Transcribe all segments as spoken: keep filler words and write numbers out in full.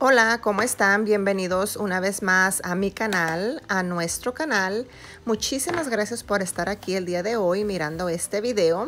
Hola, ¿cómo están? Bienvenidos una vez más a mi canal, a nuestro canal. Muchísimas gracias por estar aquí el día de hoy mirando este video.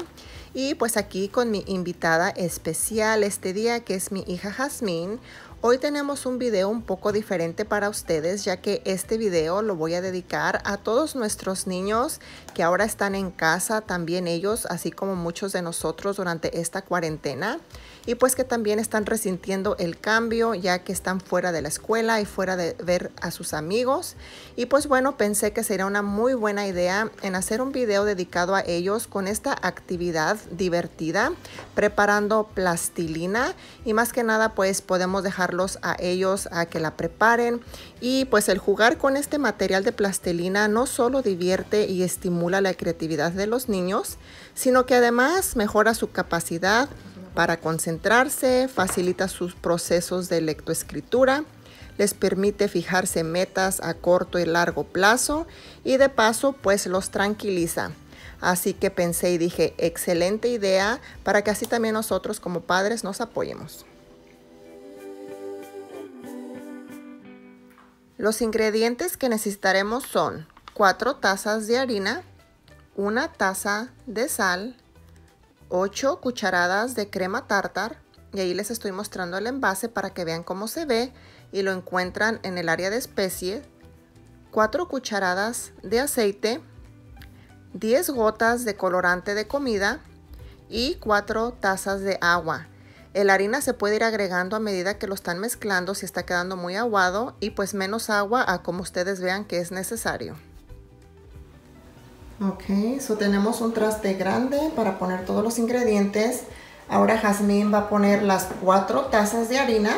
Y pues aquí con mi invitada especial este día, que es mi hija Jasmine. Hoy tenemos un video un poco diferente para ustedes, ya que este video lo voy a dedicar a todos nuestros niños que ahora están en casa, también ellos, así como muchos de nosotros durante esta cuarentena. Y pues que también están resintiendo el cambio, ya que están fuera de la escuela y fuera de ver a sus amigos. Y pues bueno, pensé que sería una muy buena idea en hacer un video dedicado a ellos con esta actividad divertida, preparando plastilina. Y más que nada, pues podemos dejarlos a ellos a que la preparen. Y pues el jugar con este material de plastilina no solo divierte y estimula la creatividad de los niños, sino que además mejora su capacidad para concentrarse, facilita sus procesos de lectoescritura, les permite fijarse metas a corto y largo plazo y de paso pues los tranquiliza. Así que pensé y dije, excelente idea para que así también nosotros como padres nos apoyemos. Los ingredientes que necesitaremos son cuatro tazas de harina, una taza de sal, ocho cucharadas de crema tártar, y ahí les estoy mostrando el envase para que vean cómo se ve y lo encuentran en el área de especie, cuatro cucharadas de aceite, diez gotas de colorante de comida y cuatro tazas de agua. La harina se puede ir agregando a medida que lo están mezclando si está quedando muy aguado, y pues menos agua a como ustedes vean que es necesario. Ok, so tenemos un traste grande para poner todos los ingredientes. Ahora Jasmine va a poner las cuatro tazas de harina.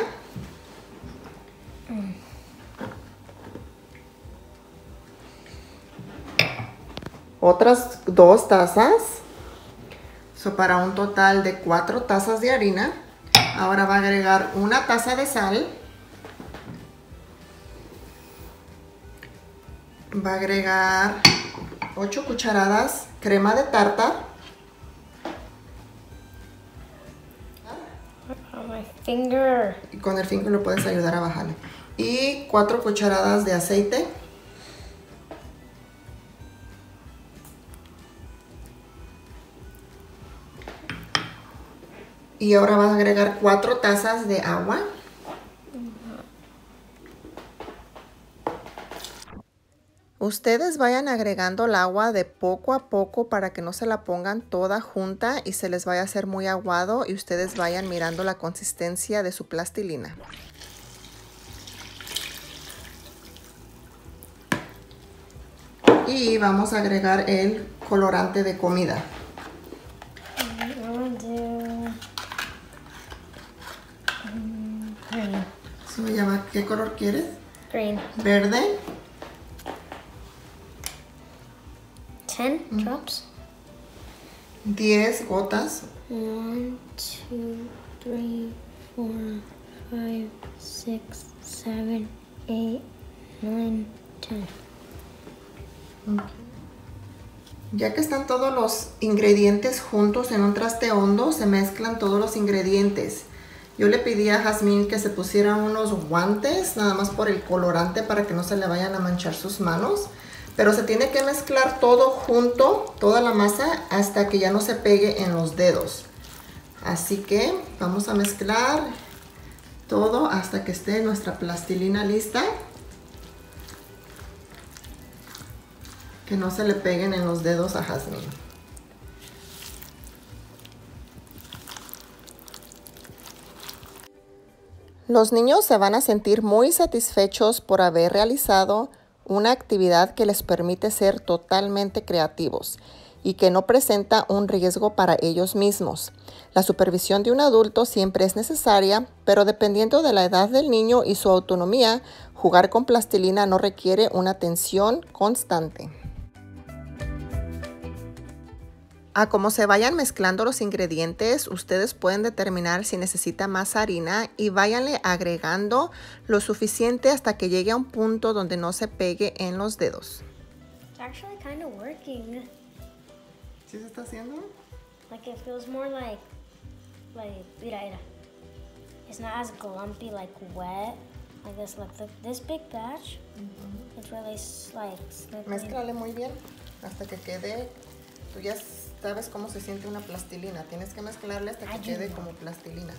Otras dos tazas. So para un total de cuatro tazas de harina. Ahora va a agregar una taza de sal. Va a agregar ocho cucharadas crema de tártar. Y con el finger lo puedes ayudar a bajarle. Y cuatro cucharadas de aceite. Y ahora vas a agregar cuatro tazas de agua. Ustedes vayan agregando el agua de poco a poco para que no se la pongan toda junta y se les vaya a hacer muy aguado, y ustedes vayan mirando la consistencia de su plastilina. Y vamos a agregar el colorante de comida. So, ya va. ¿Qué color quieres? Green. Verde. Ten mm. drops. Diez gotas. One, two, three, four, five, six, seven, eight, nine, ten. Okay. Ya que están todos los ingredientes juntos en un traste hondo, se mezclan todos los ingredientes. Yo le pedí a Jasmine que se pusiera unos guantes, nada más por el colorante, para que no se le vayan a manchar sus manos. Pero se tiene que mezclar todo junto, toda la masa, hasta que ya no se pegue en los dedos. Así que vamos a mezclar todo hasta que esté nuestra plastilina lista. Que no se le peguen en los dedos a Jasmine. Los niños se van a sentir muy satisfechos por haber realizado una actividad que les permite ser totalmente creativos y que no presenta un riesgo para ellos mismos. La supervisión de un adulto siempre es necesaria, pero dependiendo de la edad del niño y su autonomía, jugar con plastilina no requiere una atención constante. A como se vayan mezclando los ingredientes, ustedes pueden determinar si necesita más harina y váyanle agregando lo suficiente hasta que llegue a un punto donde no se pegue en los dedos. It's actually kind of working. ¿Sí se está haciendo? Like it feels more like, like, mira, mira. It's not as glumpy, like wet. Like this, like the, this big batch. Mm-hmm. It's really like slippery. Mezclale muy bien hasta que quede. Tú ya sabes cómo se siente una plastilina. Tienes que mezclarle hasta que Ayuda. quede como plastilina.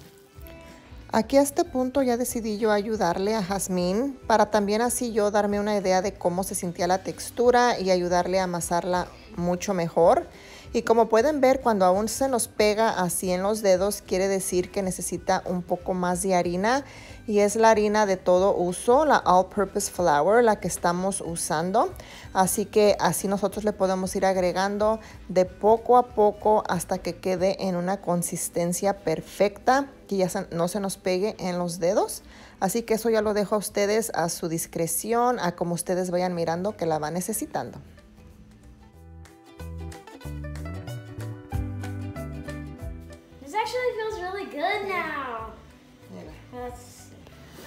Aquí a este punto ya decidí yo ayudarle a Jasmine para también así yo darme una idea de cómo se sentía la textura y ayudarle a amasarla mucho mejor. Y como pueden ver, cuando aún se nos pega así en los dedos, quiere decir que necesita un poco más de harina. Y es la harina de todo uso, la All Purpose Flour, la que estamos usando. Así que así nosotros le podemos ir agregando de poco a poco hasta que quede en una consistencia perfecta, que ya no se nos pegue en los dedos. Así que eso ya lo dejo a ustedes a su discreción, a como ustedes vayan mirando que la van necesitando.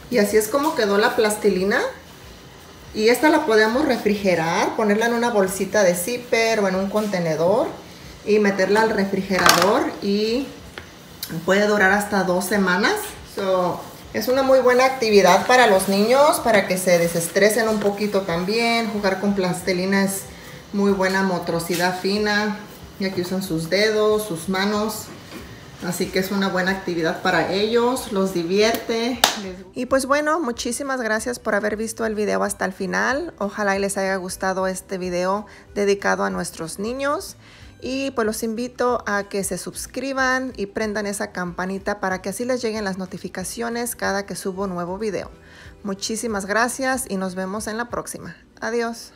Y así es como quedó la plastilina. Y esta la podemos refrigerar, ponerla en una bolsita de zipper o en un contenedor y meterla al refrigerador, y puede durar hasta dos semanas. So, es una muy buena actividad para los niños, para que se desestresen un poquito también. Jugar con plastilina es muy buena motricidad fina, ya que usan sus dedos, sus manos. Así que es una buena actividad para ellos, los divierte. Y pues bueno, muchísimas gracias por haber visto el video hasta el final. Ojalá y les haya gustado este video dedicado a nuestros niños. Y pues los invito a que se suscriban y prendan esa campanita para que así les lleguen las notificaciones cada que subo un nuevo video. Muchísimas gracias y nos vemos en la próxima. Adiós.